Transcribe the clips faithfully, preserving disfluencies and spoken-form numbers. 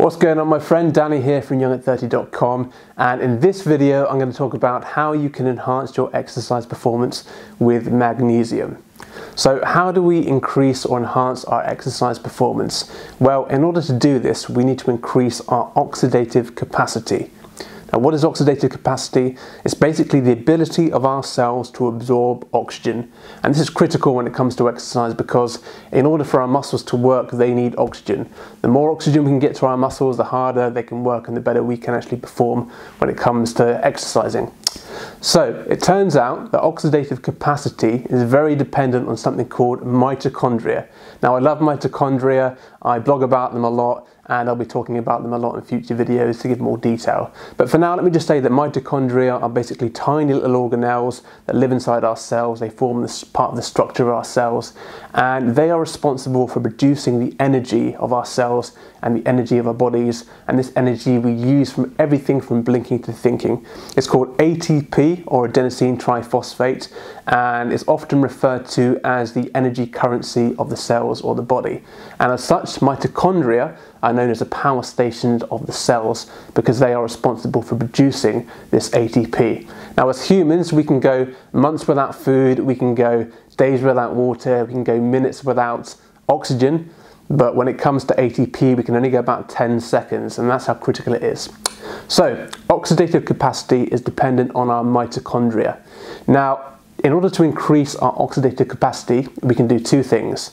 What's going on, my friend? Danny here from young at thirty dot com, and in this video I'm going to talk about how you can enhance your exercise performance with magnesium. So how do we increase or enhance our exercise performance? Well, in order to do this we need to increase our oxidative capacity. Now, what is oxidative capacity? It's basically the ability of our cells to absorb oxygen. And this is critical when it comes to exercise, because in order for our muscles to work, they need oxygen. The more oxygen we can get to our muscles, the harder they can work and the better we can actually perform when it comes to exercising. So it turns out that oxidative capacity is very dependent on something called mitochondria. Now, I love mitochondria, I blog about them a lot, and I'll be talking about them a lot in future videos to give more detail. But for now, let me just say that mitochondria are basically tiny little organelles that live inside our cells. They form this part of the structure of our cells, and they are responsible for producing the energy of our cells and the energy of our bodies, and this energy we use from everything from blinking to thinking. It's called A T P, or adenosine triphosphate, and it's often referred to as the energy currency of the cells or the body. And as such, mitochondria are known as the power stations of the cells, because they are responsible for producing this A T P. Now, as humans, we can go months without food, we can go days without water, we can go minutes without oxygen, but when it comes to A T P, we can only go about ten seconds, and that's how critical it is. So, oxidative capacity is dependent on our mitochondria. Now, in order to increase our oxidative capacity, we can do two things.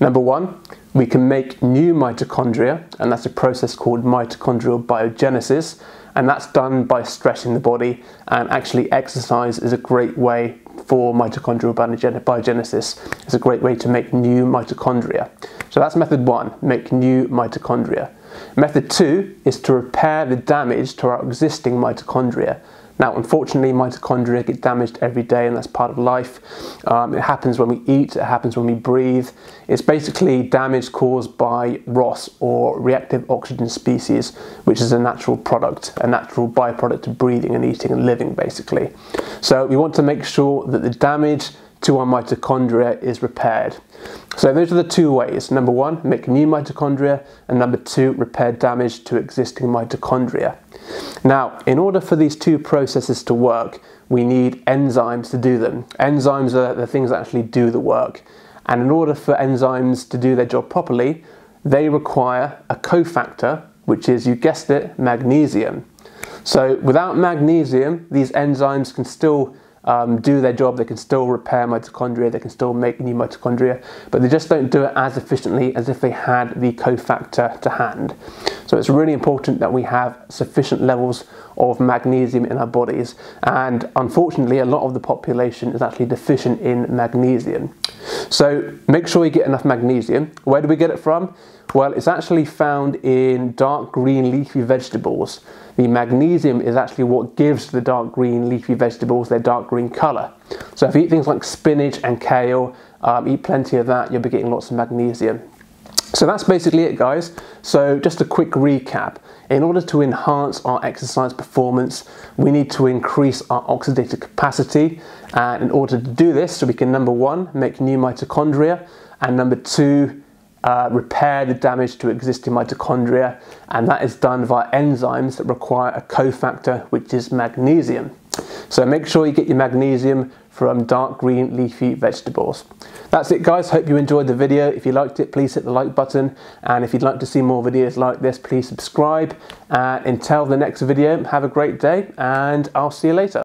Number one, we can make new mitochondria, and that's a process called mitochondrial biogenesis, and that's done by stressing the body, and actually exercise is a great way for mitochondrial biogenesis. It's a great way to make new mitochondria. So that's method one, make new mitochondria. Method two is to repair the damage to our existing mitochondria. Now, unfortunately, mitochondria get damaged every day, and that's part of life. Um, it happens when we eat, it happens when we breathe. It's basically damage caused by R O S, or reactive oxygen species, which is a natural product, a natural byproduct of breathing and eating and living, basically. So we want to make sure that the damage to our mitochondria is repaired. So those are the two ways. Number one, make new mitochondria, and number two, repair damage to existing mitochondria. Now, in order for these two processes to work, we need enzymes to do them. Enzymes are the things that actually do the work. And in order for enzymes to do their job properly, they require a cofactor, which is, you guessed it, magnesium. So without magnesium, these enzymes can still Um, do their job, they can still repair mitochondria, they can still make new mitochondria, but they just don't do it as efficiently as if they had the cofactor to hand. So it's really important that we have sufficient levels of magnesium in our bodies, and unfortunately a lot of the population is actually deficient in magnesium. So make sure you get enough magnesium. Where do we get it from? Well, it's actually found in dark green leafy vegetables. The magnesium is actually what gives the dark green leafy vegetables their dark green colour. So if you eat things like spinach and kale, um, eat plenty of that, you'll be getting lots of magnesium. So that's basically it, guys. So just a quick recap. In order to enhance our exercise performance, we need to increase our oxidative capacity. And in order to do this, so we can, number one, make new mitochondria, and number two, Uh, repair the damage to existing mitochondria, and that is done via enzymes that require a cofactor, which is magnesium. So make sure you get your magnesium from dark green leafy vegetables. That's it, guys. Hope you enjoyed the video. If you liked it, please hit the like button, and if you'd like to see more videos like this, please subscribe. And until the next video, have a great day, and I'll see you later.